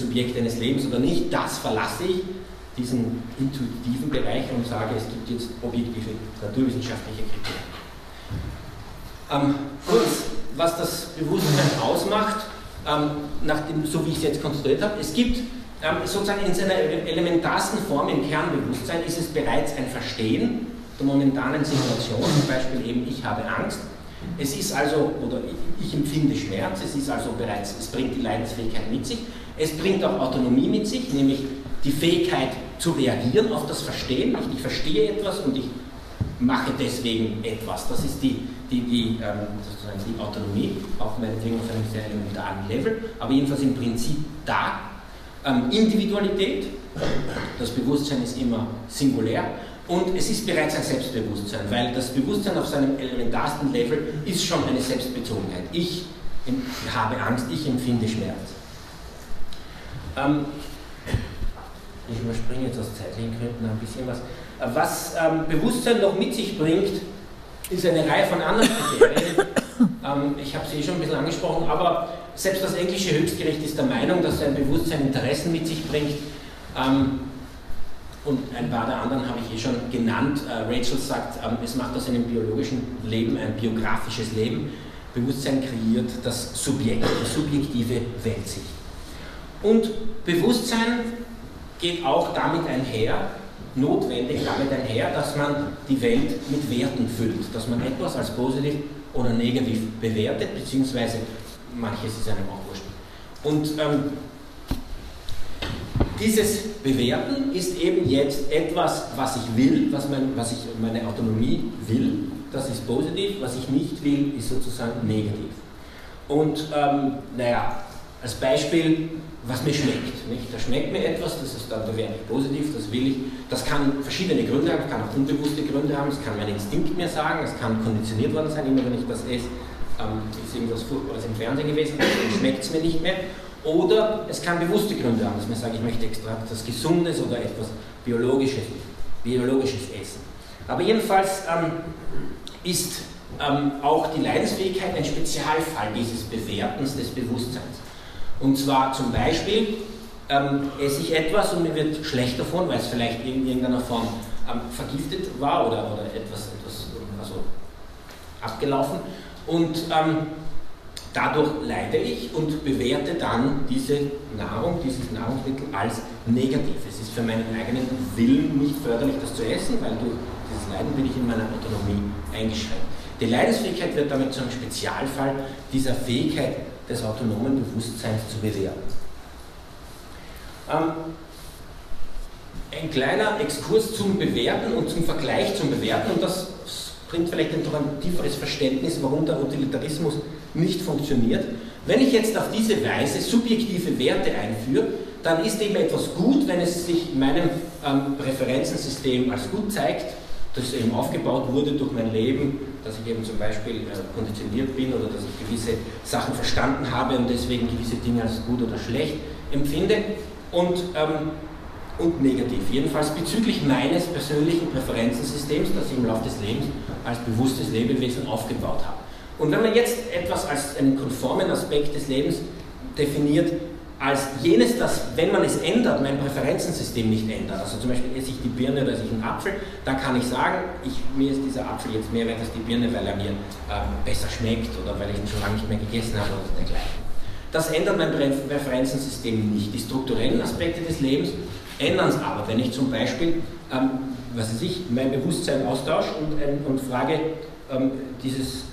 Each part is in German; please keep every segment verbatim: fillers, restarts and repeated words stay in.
Subjekt eines Lebens oder nicht, das verlasse ich, diesen intuitiven Bereich, und sage, es gibt jetzt objektive naturwissenschaftliche Kriterien. Ähm, kurz, was das Bewusstsein ausmacht, ähm, nach dem, so wie ich es jetzt konstruiert habe, es gibt ähm, sozusagen in seiner elementarsten Form im Kernbewusstsein ist es bereits ein Verstehen der momentanen Situation, zum Beispiel eben ich habe Angst. Es ist also, oder ich, ich empfinde Schmerz, es ist also bereits, es bringt die Leidensfähigkeit mit sich, es bringt auch Autonomie mit sich, nämlich die Fähigkeit zu reagieren auf das Verstehen. Ich, ich verstehe etwas und ich mache deswegen etwas. Das ist die, die, die, ähm, sozusagen die Autonomie, auch meinetwegen auf einem sehr elementaren Level, aber jedenfalls im Prinzip da. Ähm, Individualität, das Bewusstsein ist immer singulär. Und es ist bereits ein Selbstbewusstsein, weil das Bewusstsein auf seinem elementarsten Level ist schon eine Selbstbezogenheit. Ich habe Angst, ich empfinde Schmerz. Ähm, ich überspringe jetzt aus zeitlichen Gründen ein bisschen was. Was ähm, Bewusstsein noch mit sich bringt, ist eine Reihe von anderen Kriterien. ähm, ich habe sie eh schon ein bisschen angesprochen, aber selbst das englische Höchstgericht ist der Meinung, dass ein Bewusstsein Interessen mit sich bringt. Ähm, Und ein paar der anderen habe ich eh schon genannt. Rachel sagt, es macht aus einem biologischen Leben ein biografisches Leben. Bewusstsein kreiert das Subjekt, die subjektive Weltsicht. Und Bewusstsein geht auch damit einher, notwendig damit einher, dass man die Welt mit Werten füllt, dass man etwas als positiv oder negativ bewertet, beziehungsweise manches ist einem auch wurscht. Und ähm, dieses Bewerten ist eben jetzt etwas, was ich will, was, mein, was ich, meine Autonomie will, das ist positiv, was ich nicht will, ist sozusagen negativ. Und ähm, naja, als Beispiel, was mir schmeckt. Nicht? Da schmeckt mir etwas, das ist dann bewertet positiv, das will ich. Das kann verschiedene Gründe haben, das kann auch unbewusste Gründe haben, es kann mein Instinkt mir sagen, es kann konditioniert worden sein, immer wenn ich das esse, ähm, ist irgendwas Furchtbares im Fernsehen gewesen, dann schmeckt es mir nicht mehr. Oder es kann bewusste Gründe haben, dass man sagt, ich möchte extra etwas Gesundes oder etwas Biologisches, biologisches Essen. Aber jedenfalls ähm, ist ähm, auch die Leidensfähigkeit ein Spezialfall dieses Bewertens des Bewusstseins. Und zwar zum Beispiel ähm, esse ich etwas und mir wird schlecht davon, weil es vielleicht in irgendeiner Form ähm, vergiftet war oder, oder etwas, etwas also abgelaufen. Und ähm, dadurch leide ich und bewerte dann diese Nahrung, dieses Nahrungsmittel als negativ. Es ist für meinen eigenen Willen nicht förderlich, das zu essen, weil durch dieses Leiden bin ich in meiner Autonomie eingeschränkt. Die Leidensfähigkeit wird damit zu einem Spezialfall dieser Fähigkeit des autonomen Bewusstseins zu bewerten. Ähm, ein kleiner Exkurs zum Bewerten und zum Vergleich zum Bewerten, und das bringt vielleicht noch ein tieferes Verständnis, warum der Utilitarismus nicht funktioniert. Wenn ich jetzt auf diese Weise subjektive Werte einführe, dann ist eben etwas gut, wenn es sich meinem ähm, Präferenzensystem als gut zeigt, das eben aufgebaut wurde durch mein Leben, dass ich eben zum Beispiel äh, konditioniert bin oder dass ich gewisse Sachen verstanden habe und deswegen gewisse Dinge als gut oder schlecht empfinde, und, ähm, und negativ. Jedenfalls bezüglich meines persönlichen Präferenzensystems, das ich im Laufe des Lebens als bewusstes Lebewesen aufgebaut habe. Und wenn man jetzt etwas als einen konformen Aspekt des Lebens definiert, als jenes, das, wenn man es ändert, mein Präferenzensystem nicht ändert, also zum Beispiel esse ich die Birne oder esse ich einen Apfel, dann kann ich sagen, ich, mir ist dieser Apfel jetzt mehr wert als die Birne, weil er mir ähm, besser schmeckt oder weil ich ihn schon lange nicht mehr gegessen habe oder dergleichen. Das ändert mein Präferenzensystem nicht. Die strukturellen Aspekte des Lebens ändern es aber, wenn ich zum Beispiel, ähm, was weiß ich, mein Bewusstsein austausche und, ähm, und frage, ähm, dieses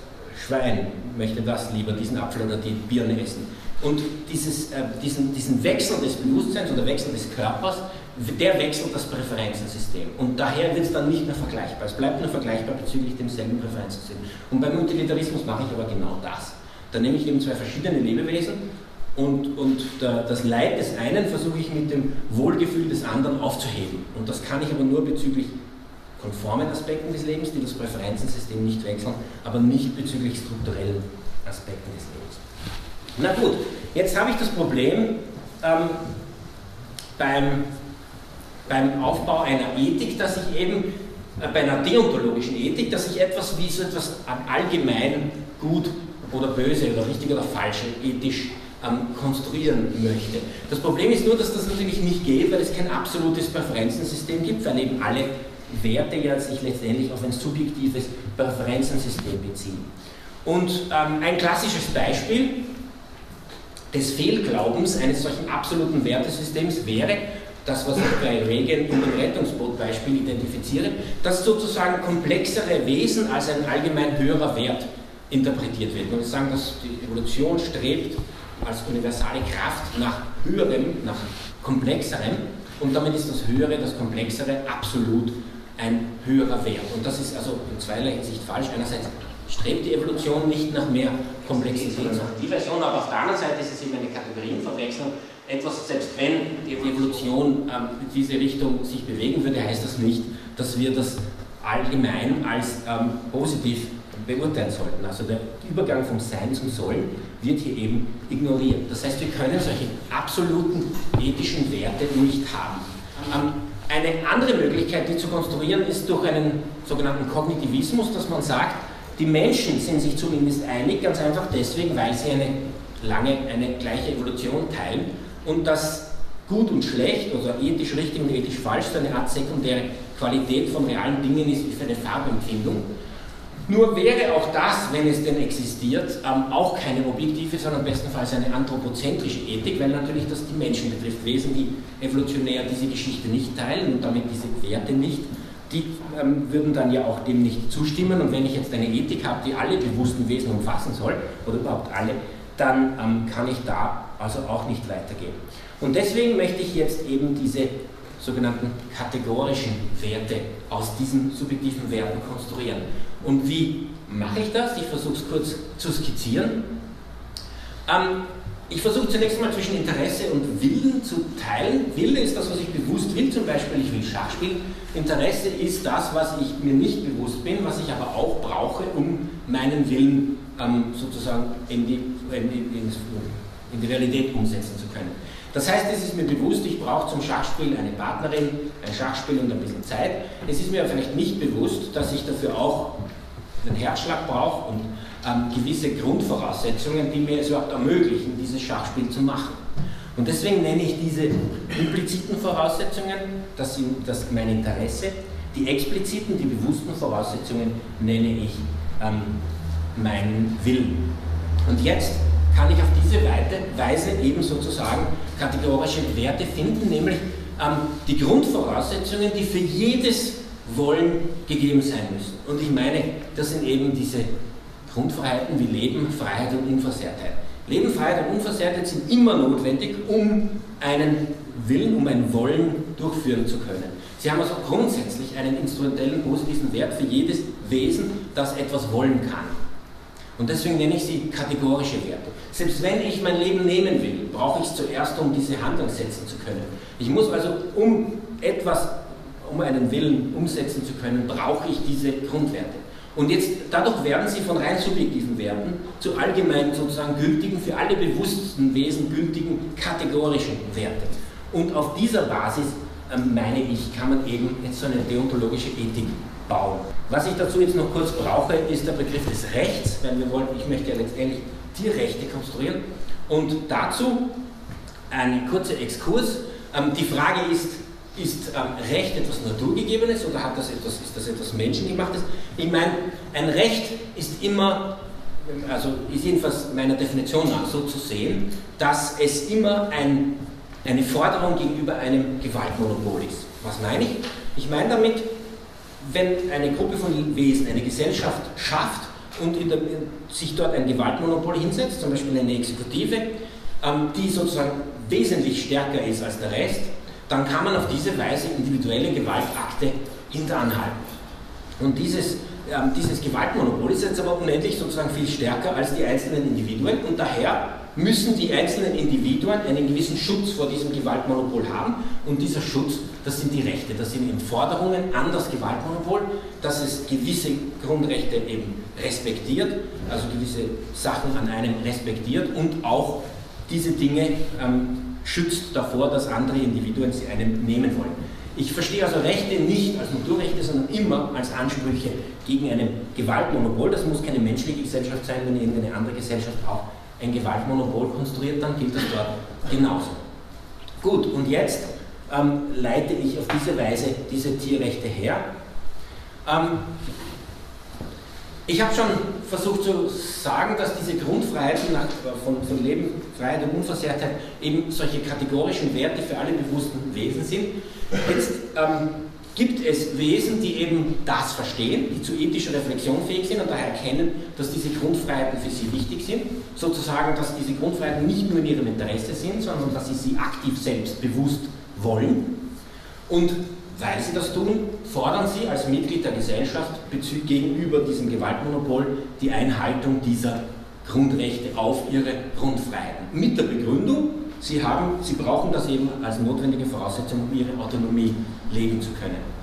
Schwein möchte das lieber, diesen Apfel oder die Birne essen. Und dieses, äh, diesen, diesen Wechsel des Bewusstseins oder Wechsel des Körpers, der wechselt das Präferenzensystem. Und daher wird es dann nicht mehr vergleichbar. Es bleibt nur vergleichbar bezüglich demselben Präferenzsystem. Und beim Utilitarismus mache ich aber genau das. Da nehme ich eben zwei verschiedene Lebewesen und, und der, das Leid des einen versuche ich mit dem Wohlgefühl des anderen aufzuheben. Und das kann ich aber nur bezüglich konformen Aspekten des Lebens, die das Präferenzensystem nicht wechseln, aber nicht bezüglich strukturellen Aspekten des Lebens. Na gut, jetzt habe ich das Problem ähm, beim, beim Aufbau einer Ethik, dass ich eben äh, bei einer deontologischen Ethik, dass ich etwas wie so etwas allgemein gut oder böse oder richtig oder falsch ethisch ähm, konstruieren möchte. Das Problem ist nur, dass das natürlich nicht geht, weil es kein absolutes Präferenzensystem gibt, weil eben alle Werte ja sich letztendlich auf ein subjektives Präferenzensystem beziehen. Und ähm, ein klassisches Beispiel des Fehlglaubens eines solchen absoluten Wertesystems wäre, das, was ich bei Reagan in dem Rettungsbootbeispiel identifiziere, dass sozusagen komplexere Wesen als ein allgemein höherer Wert interpretiert wird. Und wir sagen, dass die Evolution strebt als universale Kraft nach höherem, nach komplexerem, und damit ist das Höhere, das Komplexere absolut ein höherer Wert. Und das ist also in zweierlei Hinsicht falsch. Einerseits strebt die Evolution nicht nach mehr Komplexität, nach Diversion, aber auf der anderen Seite ist es eben eine Kategorienverwechslung. Etwas, selbst wenn die Evolution ähm, in diese Richtung sich bewegen würde, heißt das nicht, dass wir das allgemein als ähm, positiv beurteilen sollten. Also der Übergang vom Sein zum Sollen wird hier eben ignoriert. Das heißt, wir können solche absoluten ethischen Werte nicht haben. Ähm, eine andere Möglichkeit, die zu konstruieren, ist durch einen sogenannten Kognitivismus, dass man sagt, die Menschen sind sich zumindest einig, ganz einfach deswegen, weil sie eine lange eine gleiche Evolution teilen und dass gut und schlecht, also ethisch richtig und ethisch falsch, so eine Art sekundäre Qualität von realen Dingen ist, wie eine Farbenempfindung. Nur wäre auch das, wenn es denn existiert, auch keine objektive, sondern bestenfalls eine anthropozentrische Ethik, weil natürlich das die Menschen betrifft, Wesen, die evolutionär diese Geschichte nicht teilen und damit diese Werte nicht, die ähm, würden dann ja auch dem nicht zustimmen. Und wenn ich jetzt eine Ethik habe, die alle bewussten Wesen umfassen soll, oder überhaupt alle, dann ähm, kann ich da also auch nicht weitergehen. Und deswegen möchte ich jetzt eben diese sogenannten kategorischen Werte aus diesen subjektiven Werten konstruieren. Und wie mache ich das? Ich versuche es kurz zu skizzieren. Ähm, ich versuche zunächst mal zwischen Interesse und Willen zu teilen. Wille ist das, was ich bewusst will, zum Beispiel ich will Schach spielen. Interesse ist das, was ich mir nicht bewusst bin, was ich aber auch brauche, um meinen Willen ähm, sozusagen in die in die Realität umsetzen zu können. Das heißt, es ist mir bewusst, ich brauche zum Schachspiel eine Partnerin, ein Schachspiel und ein bisschen Zeit. Es ist mir vielleicht nicht bewusst, dass ich dafür auch einen Herzschlag brauche und ähm, gewisse Grundvoraussetzungen, die mir es überhaupt ermöglichen, dieses Schachspiel zu machen. Und deswegen nenne ich diese impliziten Voraussetzungen, das sind das mein Interesse, die expliziten, die bewussten Voraussetzungen nenne ich ähm, meinen Willen. Und jetzt kann ich auf diese Weise eben sozusagen kategorische Werte finden, nämlich ähm, die Grundvoraussetzungen, die für jedes Wollen gegeben sein müssen. Und ich meine, das sind eben diese Grundfreiheiten wie Leben, Freiheit und Unversehrtheit. Leben, Freiheit und Unversehrtheit sind immer notwendig, um einen Willen, um ein Wollen durchführen zu können. Sie haben also grundsätzlich einen instrumentellen, positiven Wert für jedes Wesen, das etwas wollen kann. Und deswegen nenne ich sie kategorische Werte. Selbst wenn ich mein Leben nehmen will, brauche ich es zuerst, um diese Handlung setzen zu können. Ich muss also, um etwas, um einen Willen umsetzen zu können, brauche ich diese Grundwerte. Und jetzt, dadurch werden sie von rein subjektiven Werten zu allgemein sozusagen gültigen, für alle bewussten Wesen gültigen kategorischen Werten. Und auf dieser Basis, meine ich, kann man eben jetzt so eine deontologische Ethik bauen. Was ich dazu jetzt noch kurz brauche, ist der Begriff des Rechts, weil wir wollen, ich möchte ja letztendlich Tierrechte konstruieren. Und dazu ein kurzer Exkurs. Ähm, die Frage ist, ist ähm, Recht etwas Naturgegebenes oder hat das etwas, ist das etwas Menschengemachtes? Ich meine, ein Recht ist immer, also ist jedenfalls meiner Definition nach so zu sehen, dass es immer ein, eine Forderung gegenüber einem Gewaltmonopol ist. Was meine ich? Ich meine damit, wenn eine Gruppe von Wesen eine Gesellschaft schafft und in der, sich dort ein Gewaltmonopol hinsetzt, zum Beispiel eine Exekutive, ähm, die sozusagen wesentlich stärker ist als der Rest, dann kann man auf diese Weise individuelle Gewaltakte hinteranhalten. Und dieses, ähm, dieses Gewaltmonopol ist jetzt aber unendlich sozusagen viel stärker als die einzelnen Individuen und daher müssen die einzelnen Individuen einen gewissen Schutz vor diesem Gewaltmonopol haben und dieser Schutz, das sind die Rechte, das sind eben Forderungen an das Gewaltmonopol, dass es gewisse Grundrechte eben respektiert, also gewisse Sachen an einem respektiert und auch diese Dinge ähm, schützt davor, dass andere Individuen sie einem nehmen wollen. Ich verstehe also Rechte nicht als Naturrechte, sondern immer als Ansprüche gegen ein Gewaltmonopol. Das muss keine menschliche Gesellschaft sein, wenn irgendeine andere Gesellschaft auch ein Gewaltmonopol konstruiert, dann gilt das dort genauso. Gut, und jetzt ähm, leite ich auf diese Weise diese Tierrechte her. Ähm, ich habe schon versucht zu sagen, dass diese Grundfreiheiten nach, von, von Leben, Freiheit und Unversehrtheit eben solche kategorischen Werte für alle bewussten Wesen sind. Jetzt ähm, gibt es Wesen, die eben das verstehen, die zu ethischer Reflexion fähig sind und daher erkennen, dass diese Grundfreiheiten für sie wichtig sind. Sozusagen, dass diese Grundfreiheiten nicht nur in ihrem Interesse sind, sondern dass sie sie aktiv selbst bewusst wollen. Und weil sie das tun, fordern sie als Mitglied der Gesellschaft gegenüber diesem Gewaltmonopol die Einhaltung dieser Grundrechte auf ihre Grundfreiheiten. Mit der Begründung, sie haben, sie brauchen das eben als notwendige Voraussetzung, um ihre Autonomie leben zu können.